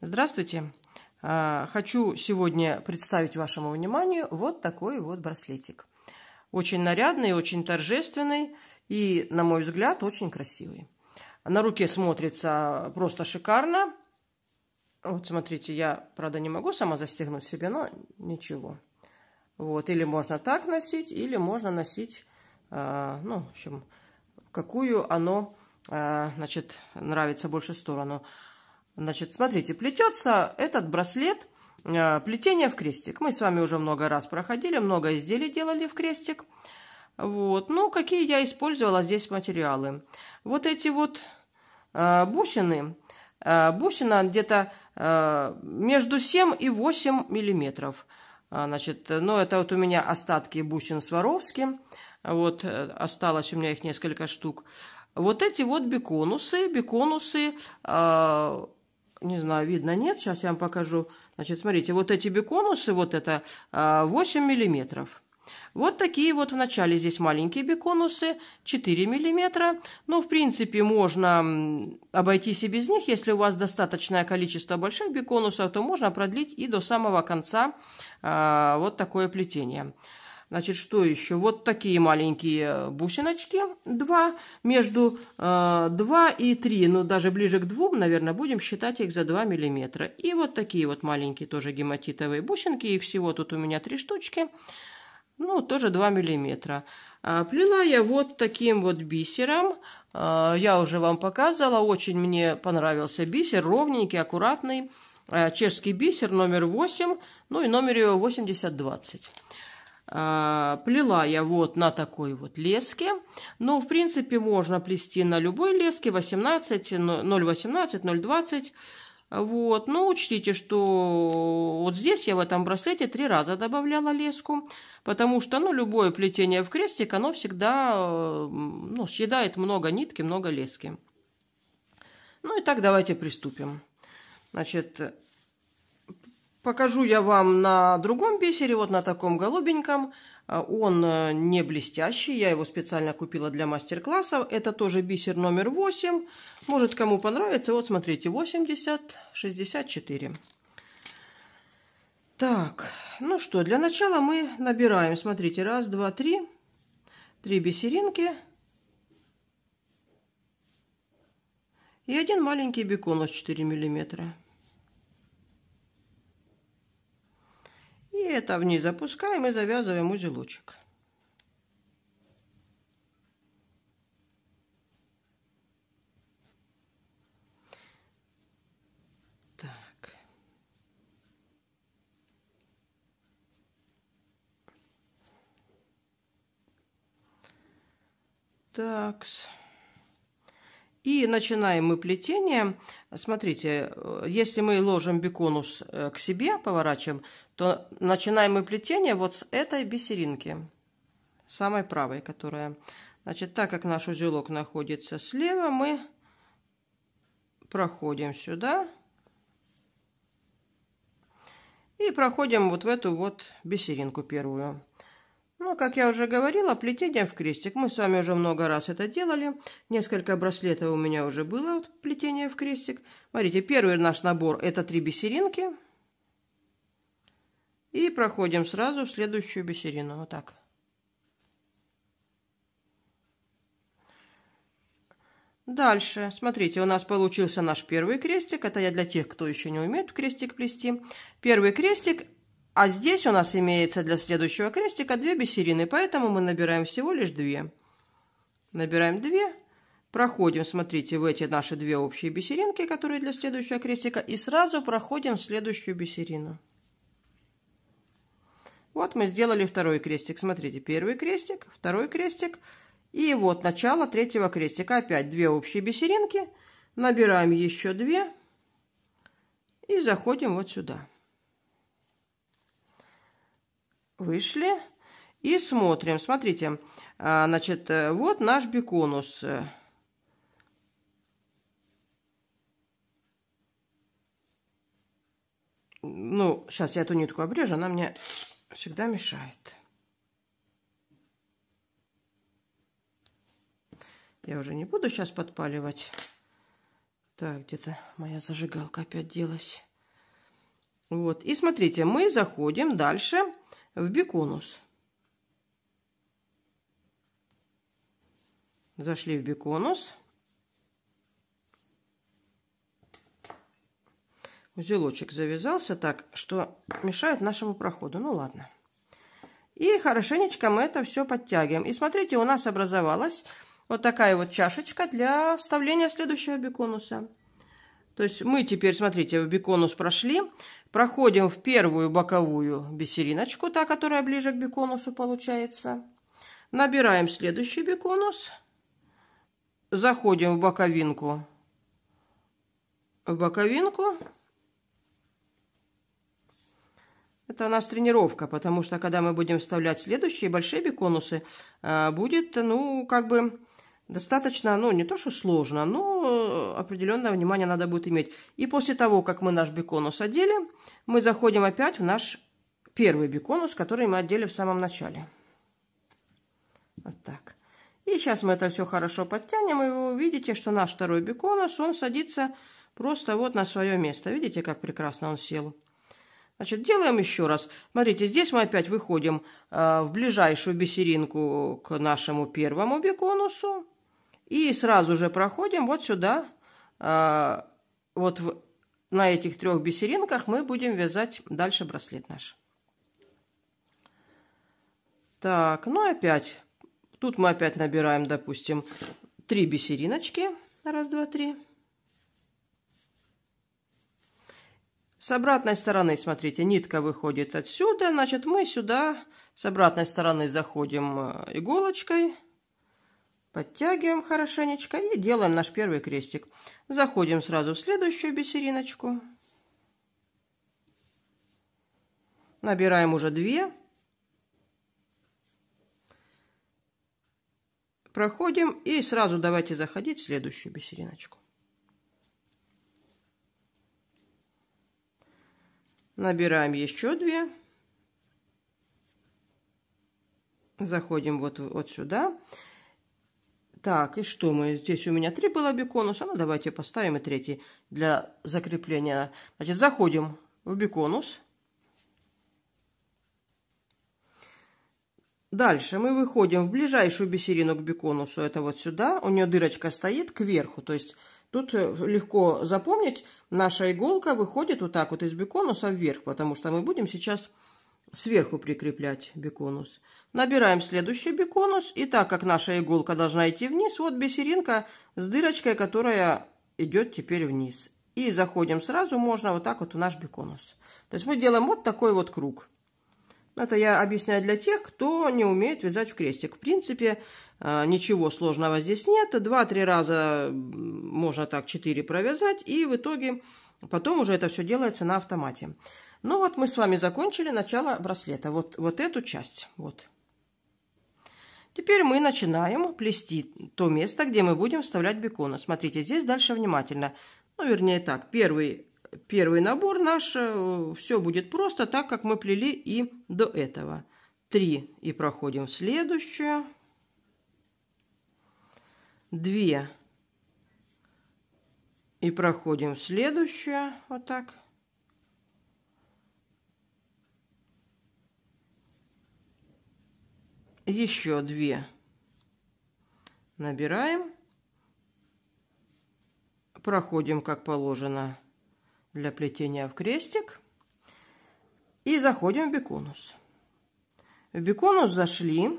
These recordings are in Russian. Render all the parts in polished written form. Здравствуйте! Хочу сегодня представить вашему вниманию вот такой вот браслетик. Очень нарядный, очень торжественный и, на мой взгляд, очень красивый. На руке смотрится просто шикарно. Вот смотрите, я, правда, не могу сама застегнуть себе, но ничего. Вот, или можно так носить, или можно носить, ну, в общем, какую оно, значит, нравится больше сторону. Значит, смотрите, плетется этот браслет, плетение в крестик. Мы с вами уже много раз проходили, много изделий делали в крестик. Вот, ну, какие я использовала здесь материалы. Вот эти вот бусины. Бусина где-то между 7 и 8 миллиметров. Значит, ну, это вот у меня остатки бусин Сваровски. Вот, осталось у меня их несколько штук. Вот эти вот биконусы, не знаю, видно, нет, сейчас я вам покажу. Значит, смотрите, вот эти биконусы, вот это 8 миллиметров. Вот такие вот в начале здесь маленькие биконусы, 4 миллиметра. Ну, в принципе, можно обойтись и без них. Если у вас достаточное количество больших биконусов, то можно продлить и до самого конца вот такое плетение. Значит, что еще? Вот такие маленькие бусиночки, 2, между 2 и 3, ну, даже ближе к 2, наверное, будем считать их за 2 миллиметра. И вот такие вот маленькие тоже гематитовые бусинки, их всего тут у меня 3 штучки, ну, тоже 2 миллиметра. Плела я вот таким вот бисером, я уже вам показывала, очень мне понравился бисер, ровненький, аккуратный, чешский бисер номер 8, ну, и номер его 8020. Плела я вот на такой вот леске. Ну, в принципе, можно плести на любой леске 18, 0,18, 0,20. Вот. Но учтите, что вот здесь я в этом браслете 3 раза добавляла леску, потому что, ну, любое плетение в крестик, оно всегда, ну, съедает много нитки, много лески. Ну, и так давайте приступим. Значит, покажу я вам на другом бисере, вот на таком голубеньком. Он не блестящий, я его специально купила для мастер-классов. Это тоже бисер номер 8. Может, кому понравится. Вот, смотрите, 80-64. Так, ну что, для начала мы набираем, смотрите, раз, два, три. 3 бисеринки. И один маленький биконус 4 миллиметра. И это вниз опускаем и завязываем узелочек. Так. Так-с. И начинаем мы плетение. Смотрите, если мы ложим биконус к себе, поворачиваем, то начинаем мы плетение вот с этой бисеринки, самой правой, которая. Значит, так как наш узелок находится слева, мы проходим сюда и проходим вот в эту вот бисеринку первую. Ну, как я уже говорила, плетение в крестик. Мы с вами уже много раз это делали. Несколько браслетов у меня уже было вот, плетение в крестик. Смотрите, первый наш набор – это 3 бисеринки. И проходим сразу в следующую бисерину. Вот так. Дальше, смотрите, у нас получился наш первый крестик. Это я для тех, кто еще не умеет в крестик плести. Первый крестик. А здесь у нас имеется для следующего крестика 2 бисерины, поэтому мы набираем всего лишь 2. Набираем 2, проходим, смотрите, в эти наши 2 общие бисеринки, которые для следующего крестика, и сразу проходим в следующую бисерину. Вот мы сделали второй крестик, смотрите, первый крестик, второй крестик, и вот начало третьего крестика, опять 2 общие бисеринки, набираем еще 2 и заходим вот сюда. Вышли и смотрим. Смотрите, значит, вот наш биконус. Ну, сейчас я эту нитку обрежу, она мне всегда мешает. Я уже не буду сейчас подпаливать. Так, где-то моя зажигалка опять делась. Вот. И смотрите, мы заходим дальше в биконус. Зашли в биконус. Узелочек завязался так, что мешает нашему проходу. Ну ладно. И хорошенечко мы это все подтягиваем. И смотрите, у нас образовалась вот такая вот чашечка для вставления следующего биконуса. То есть мы теперь, смотрите, в биконус прошли, проходим в первую боковую бисериночку, та, которая ближе к биконусу получается. Набираем следующий биконус, заходим в боковинку. Это у нас тренировка, потому что когда мы будем вставлять следующие большие биконусы, будет, ну, как бы... Достаточно, ну, не то, что сложно, но определенное внимание надо будет иметь. И после того, как мы наш биконус одели, мы заходим опять в наш первый биконус, который мы одели в самом начале. Вот так. И сейчас мы это все хорошо подтянем, и вы увидите, что наш второй биконус, он садится просто вот на свое место. Видите, как прекрасно он сел? Значит, делаем еще раз. Смотрите, здесь мы опять выходим в ближайшую бисеринку к нашему первому биконусу. И сразу же проходим вот сюда, вот на этих трех бисеринках мы будем вязать дальше браслет наш. Так, ну опять, тут мы опять набираем, допустим, 3 бисериночки. Раз, два, три. С обратной стороны, смотрите, нитка выходит отсюда, значит, мы сюда с обратной стороны заходим иголочкой. Подтягиваем хорошенечко и делаем наш первый крестик. Заходим сразу в следующую бисериночку. Набираем уже 2. Проходим и сразу давайте заходить в следующую бисериночку. Набираем еще 2. Заходим вот сюда. Так, и что мы? Здесь у меня 3 было биконуса. Ну, давайте поставим и 3 для закрепления. Значит, заходим в биконус. Дальше мы выходим в ближайшую бисерину к биконусу. Это вот сюда. У нее дырочка стоит кверху. То есть тут легко запомнить, наша иголка выходит вот так вот из биконуса вверх, потому что мы будем сейчас сверху прикреплять биконус. Набираем следующий биконус, и так как наша иголка должна идти вниз, вот бисеринка с дырочкой, которая идет теперь вниз. И заходим сразу, можно вот так вот в наш биконус. То есть мы делаем вот такой вот круг. Это я объясняю для тех, кто не умеет вязать в крестик. В принципе, ничего сложного здесь нет. 2-3 раза, можно так, 4 провязать. И в итоге потом уже это все делается на автомате. Ну вот мы с вами закончили начало браслета. Вот эту часть. Вот. Теперь мы начинаем плести то место, где мы будем вставлять биконус. Смотрите, здесь дальше внимательно. Ну, вернее так, Первый набор наш, все будет просто, так как мы плели и до этого. 3 и проходим в следующую. 2 и проходим в следующую. Вот так. 2 набираем. Проходим, как положено, для плетения в крестик и заходим в биконус. В биконус зашли,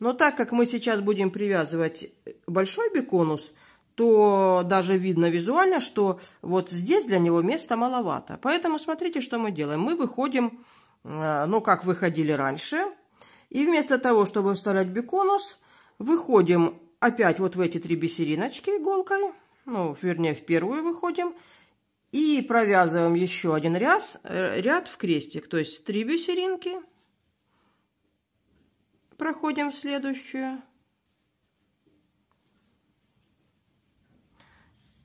но так как мы сейчас будем привязывать большой биконус, то даже видно визуально, что вот здесь для него места маловато. Поэтому смотрите, что мы делаем. Мы выходим, ну как выходили раньше, и вместо того, чтобы вставлять биконус, выходим опять вот в эти 3 бисериночки иголкой, ну вернее в первую выходим, и провязываем еще один ряд в крестик, то есть 3 бисеринки. Проходим в следующую.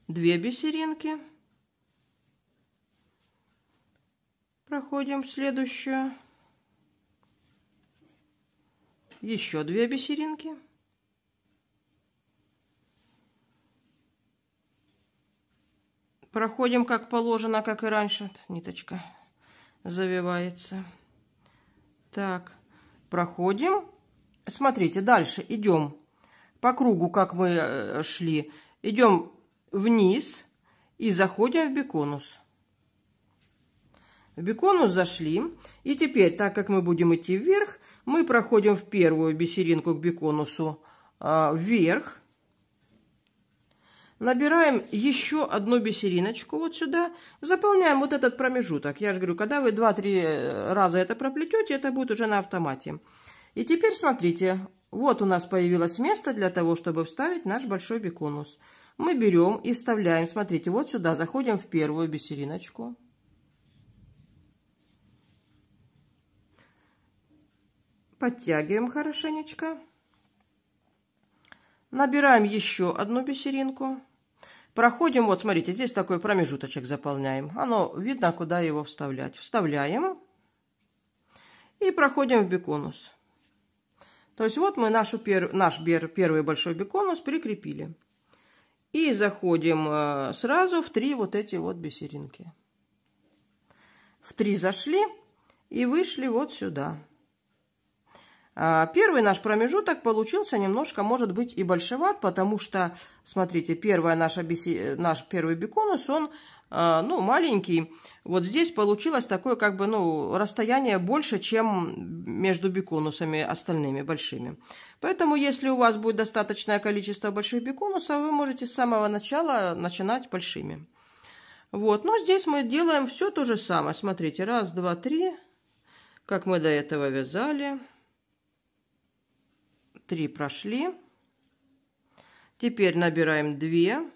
2 бисеринки. Проходим в следующую. Еще 2 бисеринки. 2 проходим, как положено, как и раньше. Ниточка завивается. Так, проходим. Смотрите, дальше идем по кругу, как мы шли. Идем вниз и заходим в биконус. В биконус зашли. И теперь, так как мы будем идти вверх, мы проходим в первую бисеринку к биконусу вверх. Набираем еще одну бисериночку вот сюда. Заполняем вот этот промежуток. Я же говорю, когда вы 2-3 раза это проплетете, это будет уже на автомате. И теперь смотрите, вот у нас появилось место для того, чтобы вставить наш большой биконус. Мы берем и вставляем, смотрите, вот сюда, заходим в первую бисериночку. Подтягиваем хорошенечко. Набираем еще одну бисеринку. Проходим, вот смотрите, здесь такой промежуточек заполняем. Оно видно, куда его вставлять. Вставляем и проходим в биконус. То есть вот мы наш первый большой биконус прикрепили. И заходим сразу в 3 вот эти вот бисеринки. В 3 зашли и вышли вот сюда. Первый наш промежуток получился немножко, может быть, и большеват, потому что, смотрите, наш первый биконус, он, ну, маленький. Вот здесь получилось такое, как бы, ну, расстояние больше, чем между биконусами остальными большими. Поэтому, если у вас будет достаточное количество больших биконусов, вы можете с самого начала начинать большими. Вот, но здесь мы делаем все то же самое. Смотрите, 1, 2, 3, как мы до этого вязали. 3 прошли. Теперь набираем 2.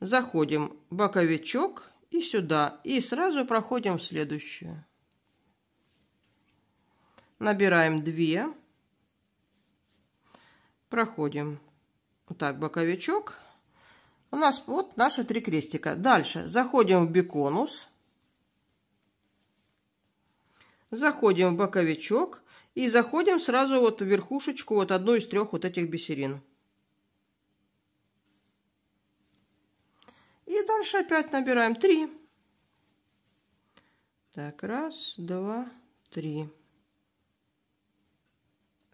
Заходим в боковичок и сюда. И сразу проходим в следующую. Набираем 2. Проходим. Вот так, боковичок. У нас вот наши 3 крестика. Дальше заходим в биконус. Заходим в боковичок. И заходим сразу вот в верхушечку, вот одну из 3 вот этих бисерин. И дальше опять набираем 3. Так, 1, 2, 3.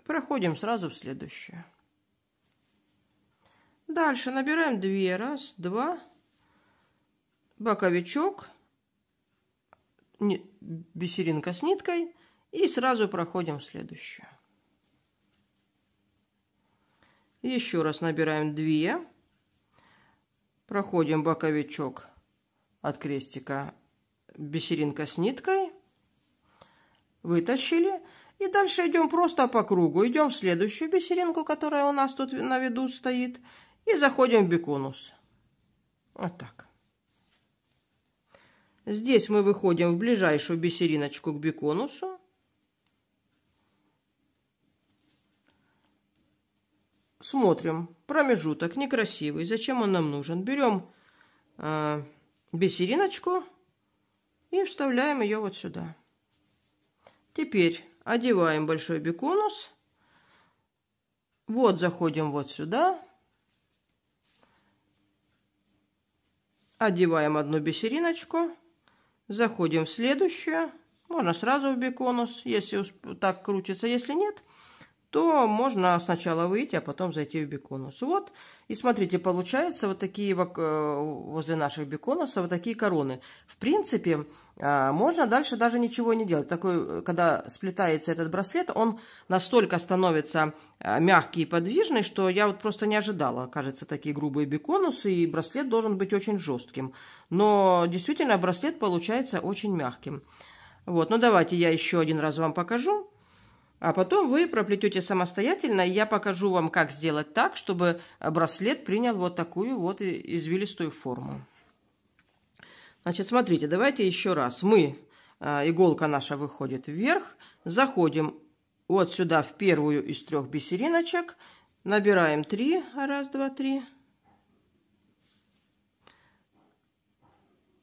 Проходим сразу в следующую. Дальше набираем 2. 1, 2. Боковичок. Бисеринка с ниткой. И сразу проходим в следующую. Еще раз набираем 2. Проходим боковичок от крестика, бисеринка с ниткой. Вытащили. И дальше идем просто по кругу. Идем в следующую бисеринку, которая у нас тут на виду стоит. И заходим в биконус. Вот так. Здесь мы выходим в ближайшую бисериночку к биконусу. Смотрим, промежуток некрасивый, зачем он нам нужен. Берем бисериночку и вставляем ее вот сюда. Теперь одеваем большой биконус. Вот заходим вот сюда. Одеваем одну бисериночку. Заходим в следующую. Можно сразу в биконус, если так крутится, если нет, то можно сначала выйти, а потом зайти в биконус. Вот, и смотрите, получается вот такие возле наших биконусов вот такие короны. В принципе, можно дальше даже ничего не делать. Такой, когда сплетается этот браслет, он настолько становится мягкий и подвижный, что я вот просто не ожидала. Кажется, такие грубые биконусы, и браслет должен быть очень жестким. Но действительно браслет получается очень мягким. Вот, ну давайте я еще один раз вам покажу. А потом вы проплетете самостоятельно, и я покажу вам, как сделать так, чтобы браслет принял вот такую вот извилистую форму. Значит, смотрите, давайте еще раз. Иголка наша выходит вверх, заходим вот сюда в первую из 3 бисериночек, набираем 3, 1, 2, 3.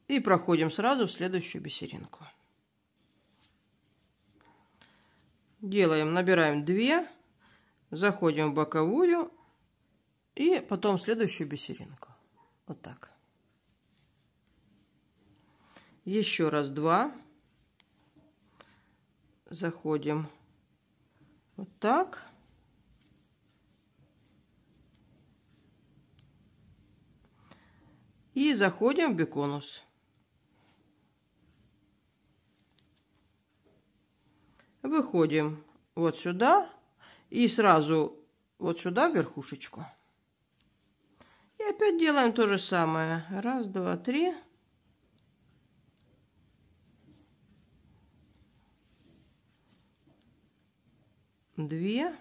И проходим сразу в следующую бисеринку. Делаем, набираем 2, заходим в боковую и потом в следующую бисеринку. Вот так. Еще раз 2, заходим вот так. И заходим в биконус. Выходим вот сюда и сразу вот сюда в верхушечку. И опять делаем то же самое. Раз, два, три. Две.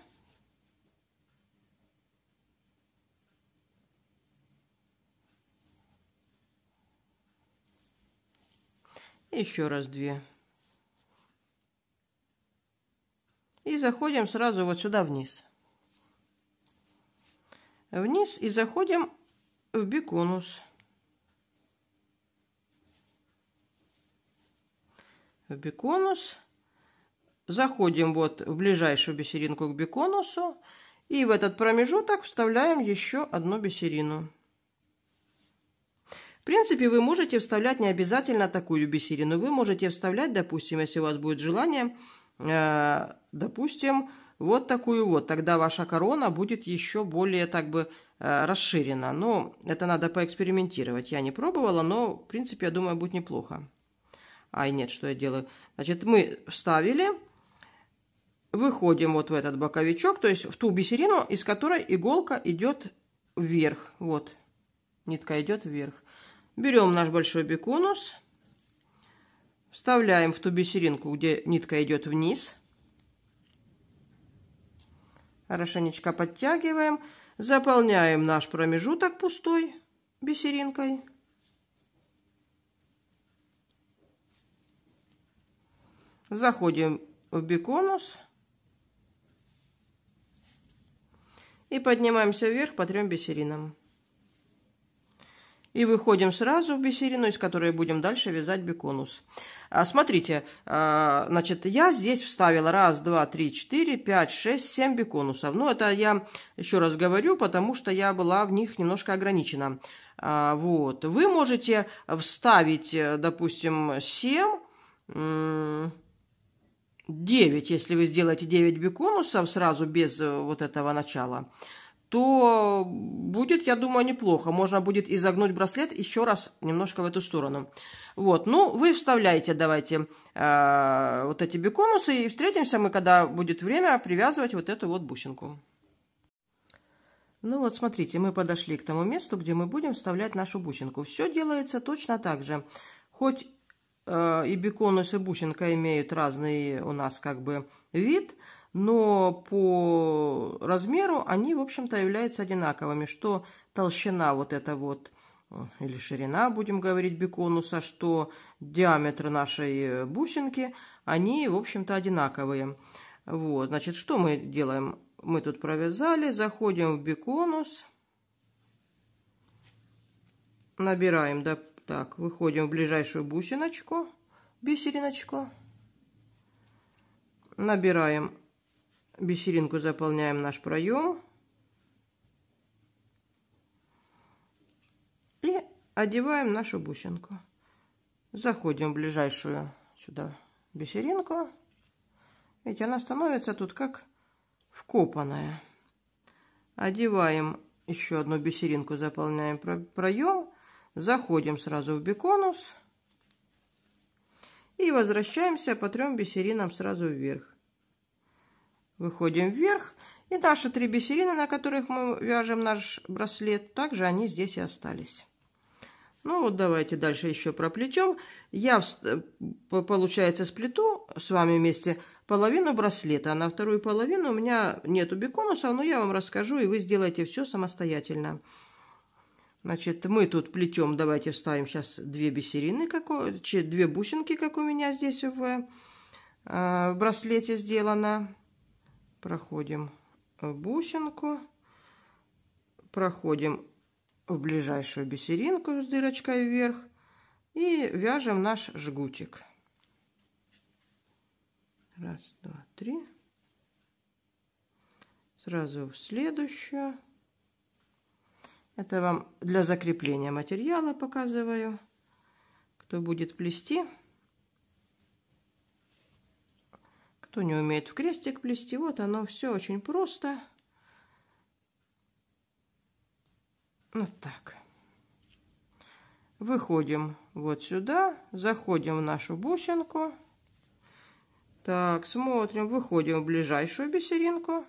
Еще раз две. И заходим сразу вот сюда вниз. Вниз и заходим в биконус. В биконус. Заходим вот в ближайшую бисеринку к биконусу. И в этот промежуток вставляем еще одну бисерину. В принципе, вы можете вставлять не обязательно такую бисерину. Вы можете вставлять, допустим, если у вас будет желание, допустим, вот такую вот. Тогда ваша корона будет еще более так бы расширена. Но это надо поэкспериментировать. Я не пробовала, но, в принципе, я думаю, будет неплохо. Ай, нет, что я делаю? Значит, мы вставили, выходим вот в этот боковичок, то есть в ту бисерину, из которой иголка идет вверх. Вот, нитка идет вверх. Берем наш большой биконус, вставляем в ту бисеринку, где нитка идет вниз. Хорошенечко подтягиваем, заполняем наш промежуток пустой бисеринкой. Заходим в биконус и поднимаемся вверх по трем бисеринам. И выходим сразу в бисерину, из которой будем дальше вязать биконус. Смотрите, значит, я здесь вставила 1, 2, 3, 4, 5, 6, 7 биконусов. Ну, это я еще раз говорю, потому что я была в них немножко ограничена. Вот. Вы можете вставить, допустим, 7, 9. Если вы сделаете 9 биконусов сразу без вот этого начала, то будет, я думаю, неплохо. Можно будет изогнуть браслет еще раз немножко в эту сторону. Вот, ну, вы вставляете, давайте, вот эти биконусы, и встретимся мы, когда будет время привязывать вот эту вот бусинку. Ну вот, смотрите, мы подошли к тому месту, где мы будем вставлять нашу бусинку. Все делается точно так же. Хоть и биконус, и бусинка имеют разный у нас как бы вид, но по размеру они, в общем-то, являются одинаковыми, что толщина вот эта вот, или ширина, будем говорить, биконуса, что диаметр нашей бусинки, они, в общем-то, одинаковые. Вот, значит, что мы делаем? Мы тут провязали, заходим в биконус, набираем, да, так, выходим в ближайшую бусиночку, бисериночку, набираем бисеринку, заполняем наш проем и одеваем нашу бусинку. Заходим в ближайшую сюда бисеринку, ведь она становится тут как вкопанная. Одеваем еще одну бисеринку, заполняем проем, заходим сразу в биконус и возвращаемся по трем бисеринам сразу вверх. Выходим вверх, и наши три бисерины, на которых мы вяжем наш браслет, также они здесь и остались. Ну вот, давайте дальше еще проплетем. Я, получается, сплету с вами вместе половину браслета, а на вторую половину у меня нету биконусов, но я вам расскажу, и вы сделаете все самостоятельно. Значит, мы тут плетем, давайте вставим сейчас две бисерины, две бусинки, как у меня здесь в браслете сделано. Проходим в бусинку, проходим в ближайшую бисеринку с дырочкой вверх и вяжем наш жгутик. Раз, два, три. Сразу в следующую. Это вам для закрепления материала показываю, кто будет плести. кто не умеет в крестик плести. Вот оно все очень просто. Вот так. Выходим вот сюда, заходим в нашу бусинку. Так, смотрим, выходим в ближайшую бисеринку.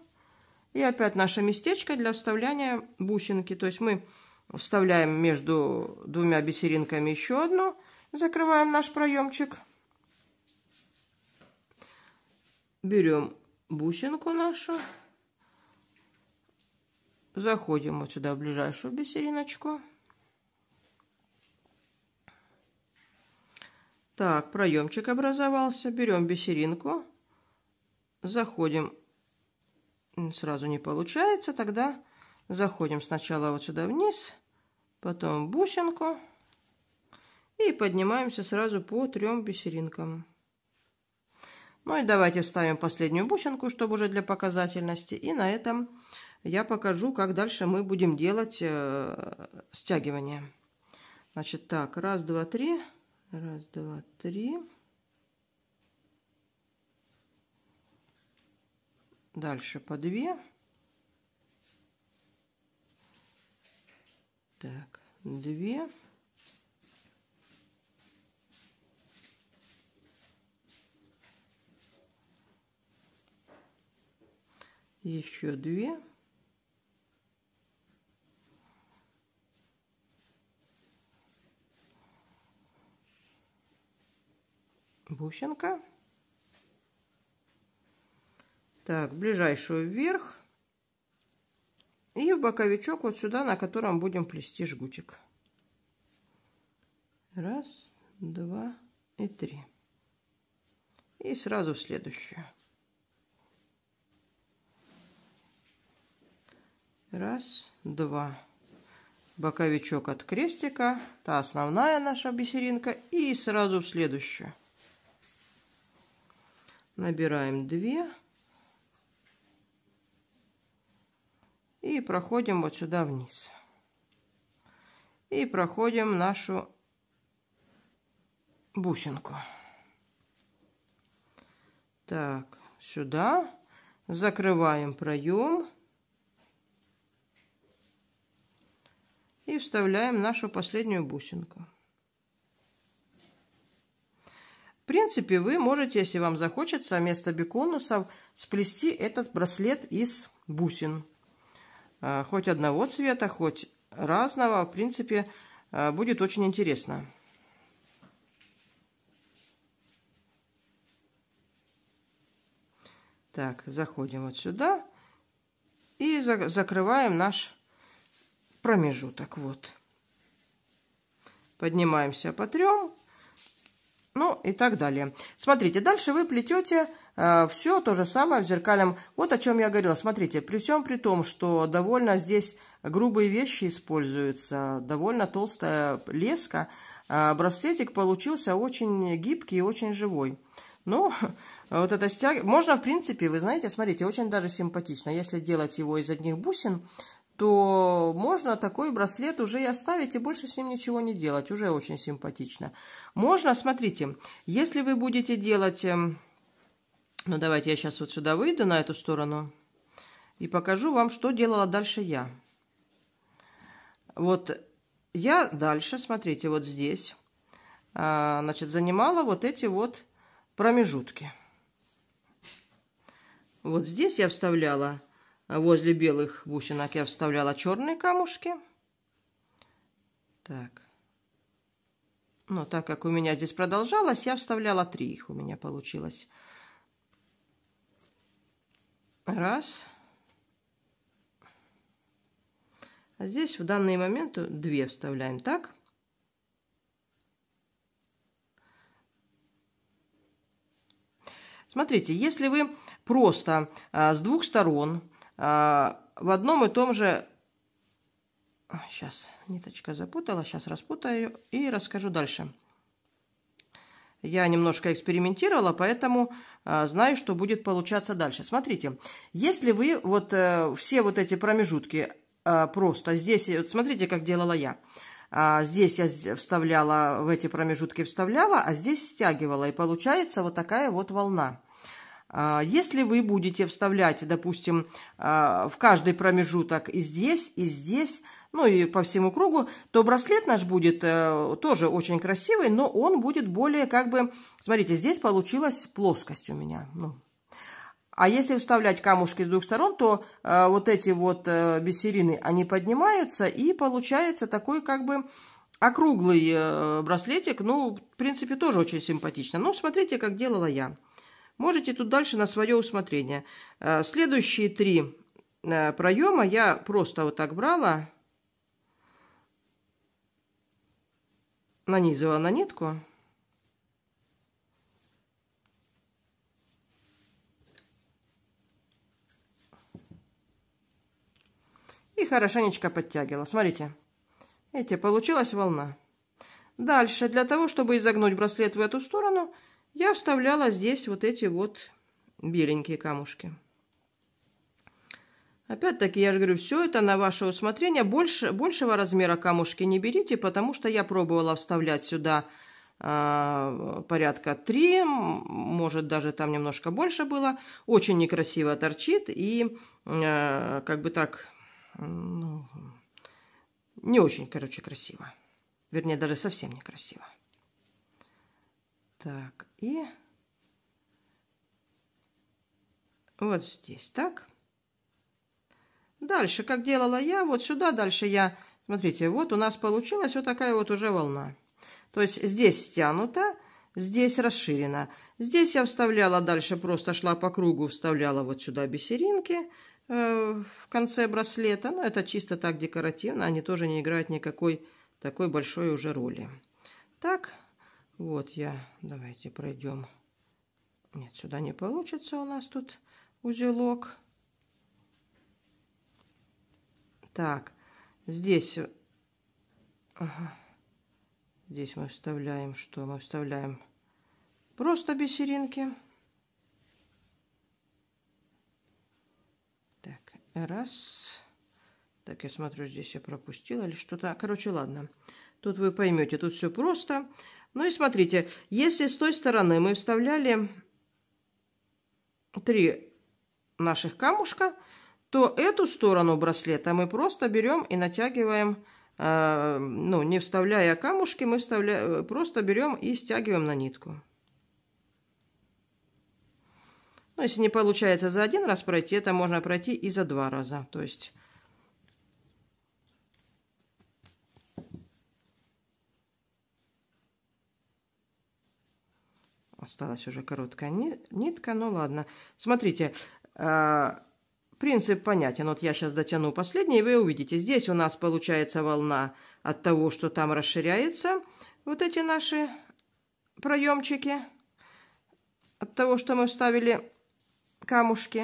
И опять наше местечко для вставления бусинки. То есть мы вставляем между двумя бисеринками еще одну. Закрываем наш проемчик. Берем бусинку нашу. Заходим вот сюда в ближайшую бисериночку. Так, проемчик образовался. Берем бисеринку. Заходим. Сразу не получается. Тогда заходим сначала вот сюда вниз. Потом бусинку. И поднимаемся сразу по трем бисеринкам. Ну и давайте вставим последнюю бусинку, чтобы уже для показательности. И на этом я покажу, как дальше мы будем делать стягивание. Значит, так, раз, два, три. Раз, два, три. Дальше по две. Так, две. Еще две. Бусинка. Так, ближайшую вверх и в боковичок вот сюда, на котором будем плести жгутик. Раз, два и три. И сразу в следующую. Раз, два. Боковичок от крестика, та основная наша бисеринка, и сразу в следующую. Набираем 2 и проходим вот сюда вниз. И проходим нашу бусинку. Так, сюда. Закрываем проем. И вставляем нашу последнюю бусинку. В принципе, вы можете, если вам захочется, вместо биконусов сплести этот браслет из бусин. Хоть одного цвета, хоть разного. В принципе, будет очень интересно. Так, заходим вот сюда. И закрываем наш промежуток. Вот. Поднимаемся по трем. Ну и так далее. Смотрите, дальше вы плетете все то же самое в зеркальном. Вот о чем я говорила. Смотрите, при всем при том, что довольно здесь грубые вещи используются, довольно толстая леска, браслетик получился очень гибкий и очень живой. Ну, вот это стягивание. Можно, в принципе, вы знаете, смотрите, очень даже симпатично. Если делать его из одних бусин, то можно такой браслет уже и оставить, и больше с ним ничего не делать. Уже очень симпатично. Можно, смотрите, если вы будете делать... Ну, давайте я сейчас вот сюда выйду, на эту сторону, и покажу вам, что делала дальше я. Вот я дальше, смотрите, вот здесь, значит, занимала вот эти вот промежутки. Вот здесь я вставляла... Возле белых бусинок я вставляла черные камушки. Так. Но так как у меня здесь продолжалось, я вставляла 3 их. У меня получилось. Раз. А здесь в данный момент 2 вставляем. Так. Смотрите, если вы просто с двух сторон... в одном и том же... Сейчас ниточка запутала, сейчас распутаю и расскажу дальше. Я немножко экспериментировала, поэтому знаю, что будет получаться дальше. Смотрите, если вы вот все вот эти промежутки просто здесь... Вот смотрите, как делала я. Здесь я вставляла, в эти промежутки вставляла, а здесь стягивала. И получается вот такая вот волна. Если вы будете вставлять, допустим, в каждый промежуток и здесь, ну и по всему кругу, то браслет наш будет тоже очень красивый, но он будет более как бы... Смотрите, здесь получилась плоскость у меня. Ну. А если вставлять камушки с двух сторон, то вот эти вот бисерины, они поднимаются, и получается такой как бы... округлый браслетик, ну, в принципе, тоже очень симпатично. Ну, смотрите, как делала я. Можете тут дальше на свое усмотрение. Следующие три проема я просто вот так брала, нанизывала на нитку. И хорошенечко подтягивала. Смотрите. Видите, получилась волна. Дальше, для того, чтобы изогнуть браслет в эту сторону, я вставляла здесь вот эти вот беленькие камушки. Опять-таки, я же говорю, все это на ваше усмотрение. Большего размера камушки не берите, потому что я пробовала вставлять сюда порядка 3, может, даже там немножко больше было. Очень некрасиво торчит и как бы так... Ну, не очень, короче, красиво. Вернее, даже совсем не красиво. Так, и вот здесь так. Дальше, как делала я, вот сюда дальше я... Смотрите, вот у нас получилась вот такая вот уже волна. То есть здесь стянута, здесь расширена. Здесь я вставляла дальше, просто шла по кругу, вставляла вот сюда бисеринки в конце браслета. Но это чисто так декоративно, они тоже не играют никакой такой большой уже роли. Так, вот я, давайте пройдем. Нет, сюда не получится у нас тут узелок. Так, здесь, ага, здесь мы вставляем, что мы вставляем? Просто бисеринки. Раз. Так, я смотрю, здесь я пропустила или что-то. Короче, ладно. Тут вы поймете, тут все просто. Ну и смотрите, если с той стороны мы вставляли 3 наших камушка, то эту сторону браслета мы просто берем и натягиваем, ну, не вставляя камушки, мы вставляем, просто берем и стягиваем на нитку. Но если не получается за один раз пройти, это можно пройти и за 2 раза. То есть осталась уже короткая нитка, ну ладно. Смотрите, принцип понятен. Вот я сейчас дотяну последний, и вы увидите. Здесь у нас получается волна от того, что там расширяются вот эти наши проемчики. От того, что мы вставили... камушки,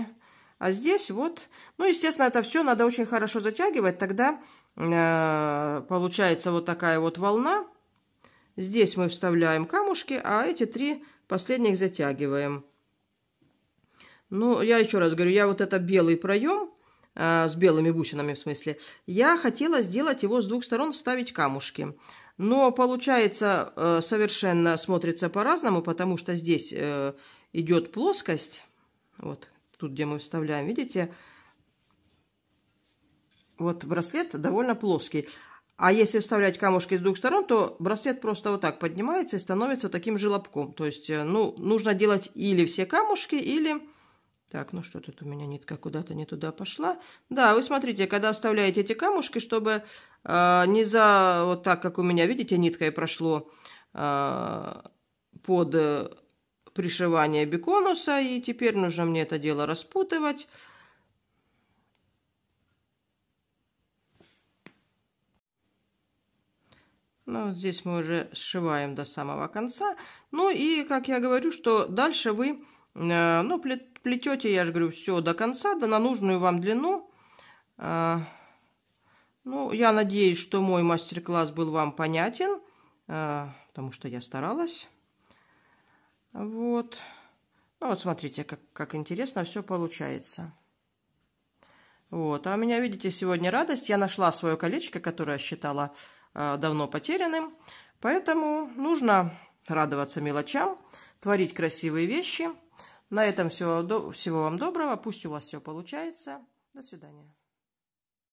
а здесь вот, ну, естественно, это все надо очень хорошо затягивать, тогда получается вот такая вот волна. Здесь мы вставляем камушки, а эти 3 последних затягиваем. Ну, я еще раз говорю, я вот это белый проем с белыми бусинами, в смысле, я хотела сделать его с двух сторон, вставить камушки. Но получается совершенно смотрится по-разному, потому что здесь идет плоскость. Вот тут, где мы вставляем, видите, вот браслет довольно плоский. А если вставлять камушки с двух сторон, то браслет просто вот так поднимается и становится таким желобком. То есть, ну, нужно делать или все камушки, или... Так, ну что тут у меня нитка куда-то не туда пошла. Да, вы смотрите, когда вставляете эти камушки, чтобы не за... Вот так, как у меня, видите, ниткой прошло под... пришивание биконуса, и теперь нужно мне это дело распутывать. Ну, здесь мы уже сшиваем до самого конца. Ну и, как я говорю, что дальше вы, ну, плетете, я же говорю, все до конца, да, на нужную вам длину. Ну, я надеюсь, что мой мастер-класс был вам понятен, потому что я старалась. Вот. Ну, вот смотрите, как интересно все получается. Вот. А у меня, видите, сегодня радость. Я нашла свое колечко, которое считала давно потерянным. Поэтому нужно радоваться мелочам, творить красивые вещи. На этом всего вам доброго. Пусть у вас все получается. До свидания.